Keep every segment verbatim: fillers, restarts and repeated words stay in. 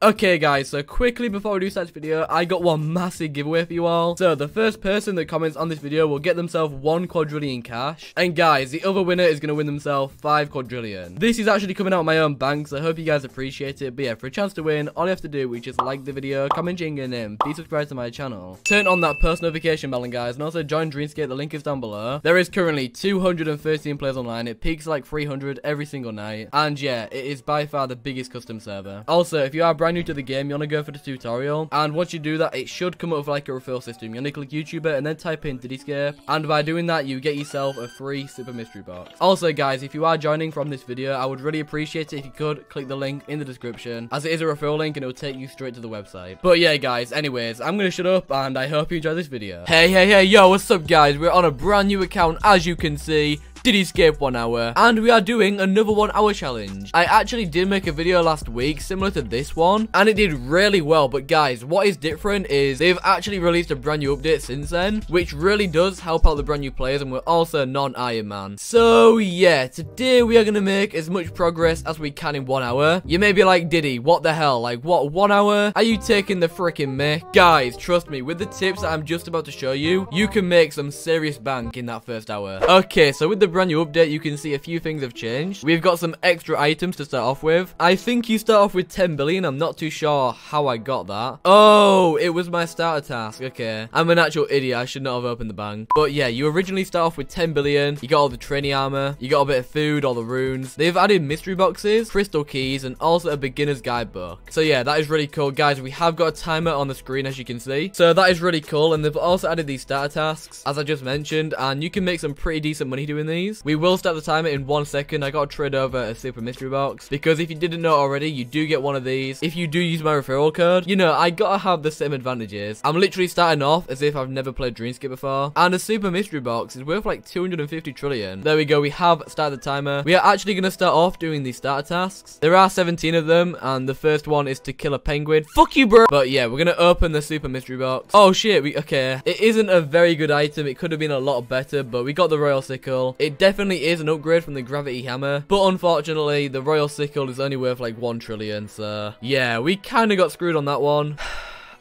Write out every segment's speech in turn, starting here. Okay guys, so quickly before we do such video, I got one massive giveaway for you all. So the first person that comments on this video will get themselves one quadrillion cash. And guys, the other winner is going to win themselves five quadrillion. This is actually coming out of my own bank, so I hope you guys appreciate it. But yeah, for a chance to win, all you have to do is just like the video, comment your name, be subscribed to my channel, turn on that post notification bell, and guys, and also join Dreamscape, the link is down below. There is currently two hundred thirteen players online, it peaks like three hundred every single night. And yeah, it is by far the biggest custom server. Also, if you are brand new to the game, you want to go for the tutorial, and once you do that, it should come up with like a referral system. You want to click YouTuber and then type in Dreamscape, and by doing that you get yourself a free super mystery box. Also guys, if you are joining from this video, I would really appreciate it if you could click the link in the description, as it is a referral link and it will take you straight to the website. But yeah guys, anyways, I'm gonna shut up and I hope you enjoy this video. Hey hey hey, yo, what's up guys? We're on a brand new account, as you can see, Dreamscape one hour, and we are doing another one hour challenge. I actually did make a video last week similar to this one, and it did really well. But guys, what is different is they've actually released a brand new update since then, which really does help out the brand new players, and we're also non-Iron Man. So yeah, today we are going to make as much progress as we can in one hour. You may be like, Diddy, what the hell, like what, one hour? Are you taking the freaking mic? Guys, trust me, with the tips that I'm just about to show you, you can make some serious bank in that first hour. Okay, so with the brand new update, you can see a few things have changed. We've got some extra items to start off with. I think you start off with ten billion. I'm not too sure how I got that. Oh, it was my starter task. Okay, I'm an actual idiot. I should not have opened the bank. But yeah, you originally start off with ten billion. You got all the trainee armor, you got a bit of food, all the runes. They've added mystery boxes, crystal keys, and also a beginner's guidebook. So yeah, that is really cool. Guys, we have got a timer on the screen, as you can see, so that is really cool. And they've also added these starter tasks, as I just mentioned, and you can make some pretty decent money doing these. We will start the timer in one second. I got to trade over a super mystery box, because if you didn't know already, you do get one of these if you do use my referral code. You know, I gotta have the same advantages. I'm literally starting off as if I've never played Dreamscape before, and a super mystery box is worth like two hundred fifty trillion. There we go. We have started the timer. We are actually gonna start off doing these starter tasks. There are seventeen of them, and the first one is to kill a penguin. Fuck you, bro. But yeah, we're gonna open the super mystery box. Oh shit. We okay. It isn't a very good item. It could have been a lot better, but we got the royal sickle. It It definitely is an upgrade from the gravity hammer, but unfortunately, the royal sickle is only worth like one trillion, so yeah, we kind of got screwed on that one.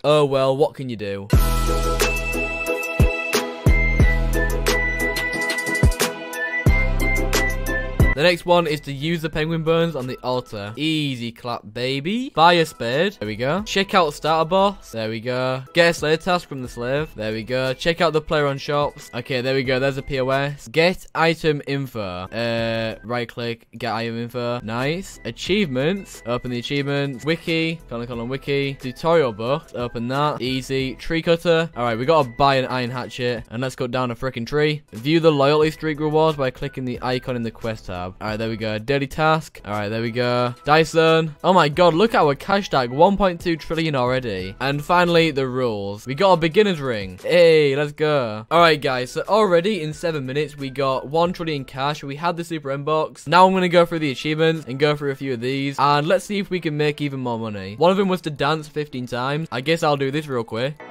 Oh well, what can you do? The next one is to use the penguin bones on the altar. Easy clap, baby. Buy a spade. There we go. Check out starter boss. There we go. Get a slave task from the slave. There we go. Check out the player on shops. Okay, there we go. There's a P O S. Get item info. Uh, right click. Get item info. Nice. Achievements. Open the achievements. Wiki. Colon colon wiki. Tutorial book. Open that. Easy. Tree cutter. All right, we gotta buy an iron hatchet, and let's cut down a freaking tree. View the loyalty streak rewards by clicking the icon in the quest tab. All right, there we go. Daily task. All right, there we go. Dyson. Oh my god, look at our cash tag. one point two trillion already. And finally, the rules. We got a beginner's ring. Hey, let's go. All right, guys. So already in seven minutes, we got one trillion cash. We had the super inbox. Now I'm going to go through the achievements and go through a few of these. And let's see if we can make even more money. One of them was to dance fifteen times. I guess I'll do this real quick.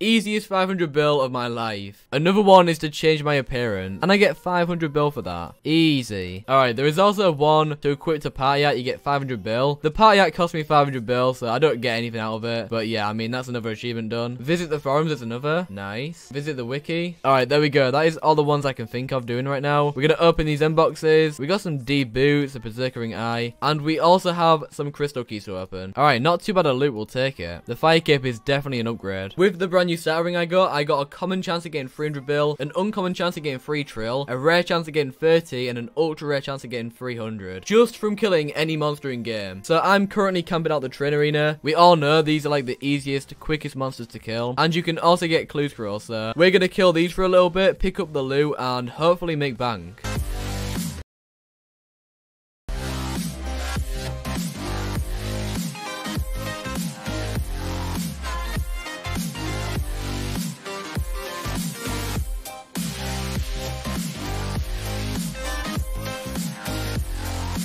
Easiest five hundred bill of my life. Another one is to change my appearance, and I get five hundred bill for that. Easy. All right, there is also one to equip to party hat. You get five hundred bill. The party hat cost me five hundred bill, so I don't get anything out of it. But yeah, I mean, that's another achievement done. Visit the forums is another. Nice. Visit the wiki. All right, there we go. That is all the ones I can think of doing right now. We're going to open these inboxes. We got some D boots, a berserker ring eye, and we also have some crystal keys to open. All right, not too bad a loot. We'll take it. The fire cape is definitely an upgrade. With the brand new starter ring I got, I got a common chance of getting three hundred bill, an uncommon chance of getting free trill, a rare chance of getting thirty, and an ultra rare chance of getting three hundred, just from killing any monster in game. So I'm currently camping out the train arena. We all know these are like the easiest, quickest monsters to kill, and you can also get clues for us. So we're gonna kill these for a little bit, pick up the loot, and hopefully make bank.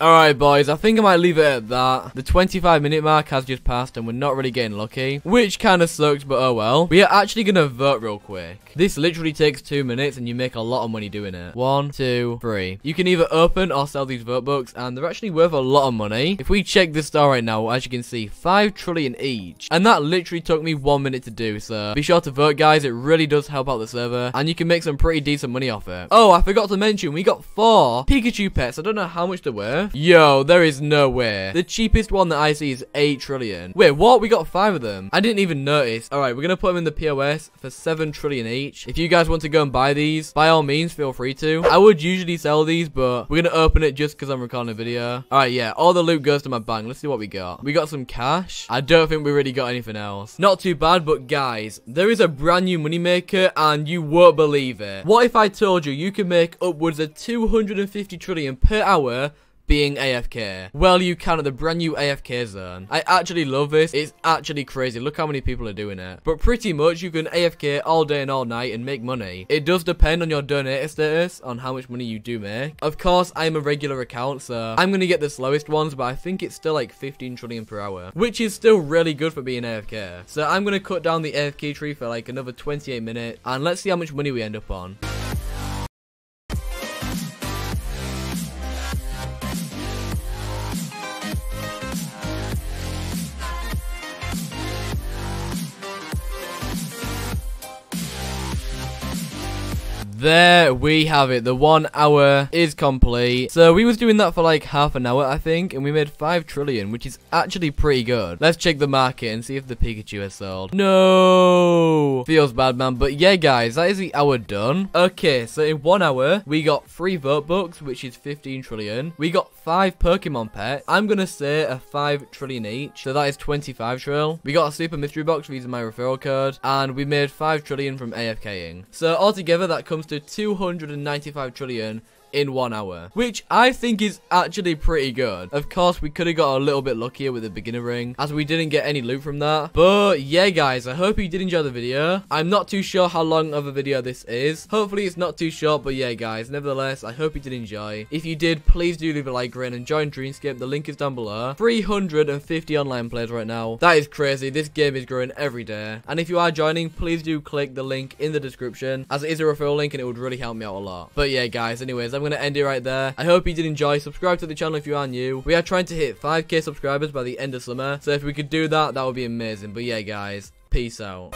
Alright boys, I think I might leave it at that. The twenty-five minute mark has just passed and we're not really getting lucky, which kind of sucks, but oh well. We are actually going to vote real quick. This literally takes two minutes and you make a lot of money doing it. One, two, three. You can either open or sell these vote books and they're actually worth a lot of money. If we check this star right now, as you can see, five trillion each. And that literally took me one minute to do, so be sure to vote guys. It really does help out the server and you can make some pretty decent money off it. Oh, I forgot to mention, we got four Pikachu pets. I don't know how much they're worth. Yo, there is no way. The cheapest one that I see is eight trillion. Wait, what? We got five of them. I didn't even notice. All right, we're going to put them in the P O S for seven trillion each. If you guys want to go and buy these, by all means, feel free to. I would usually sell these, but we're going to open it just because I'm recording a video. All right, yeah, all the loot goes to my bank. Let's see what we got. We got some cash. I don't think we really got anything else. Not too bad, but guys, there is a brand new moneymaker and you won't believe it. What if I told you you can make upwards of two hundred fifty trillion per hour being A F K? Well, you can at the brand new A F K zone. I actually love this. It's actually crazy. Look how many people are doing it. But pretty much you can A F K all day and all night and make money. It does depend on your donator status on how much money you do make. Of course, I'm a regular account, so I'm going to get the slowest ones, but I think it's still like fifteen trillion per hour, which is still really good for being A F K. So I'm going to cut down the A F K tree for like another twenty-eight minutes and let's see how much money we end up on. There we have it. The one hour is complete. So we was doing that for like half an hour, I think, and we made five trillion, which is actually pretty good. Let's check the market and see if the Pikachu has sold. No! Feels bad, man. But yeah, guys, that is the hour done. Okay, so in one hour, we got three vote books, which is fifteen trillion. We got five Pokemon pets. I'm going to say a five trillion each. So that is twenty-five trill. We got a super mystery box using my referral code, and we made five trillion from AFKing. So altogether, that comes to two hundred ninety-five trillion in one hour, which I think is actually pretty good. Of course, we could have got a little bit luckier with the beginner ring as we didn't get any loot from that. But yeah, guys, I hope you did enjoy the video. I'm not too sure how long of a video this is. Hopefully it's not too short, but yeah, guys, nevertheless, I hope you did enjoy. If you did, please do leave a like grin and join Dreamscape. The link is down below. three hundred fifty online players right now. That is crazy. This game is growing every day. And if you are joining, please do click the link in the description as it is a referral link and it would really help me out a lot. But yeah, guys, anyways, I'm I'm going to end it right there. I hope you did enjoy. Subscribe to the channel if you are new. We are trying to hit five K subscribers by the end of summer, so if we could do that, that would be amazing. But yeah, guys, peace out.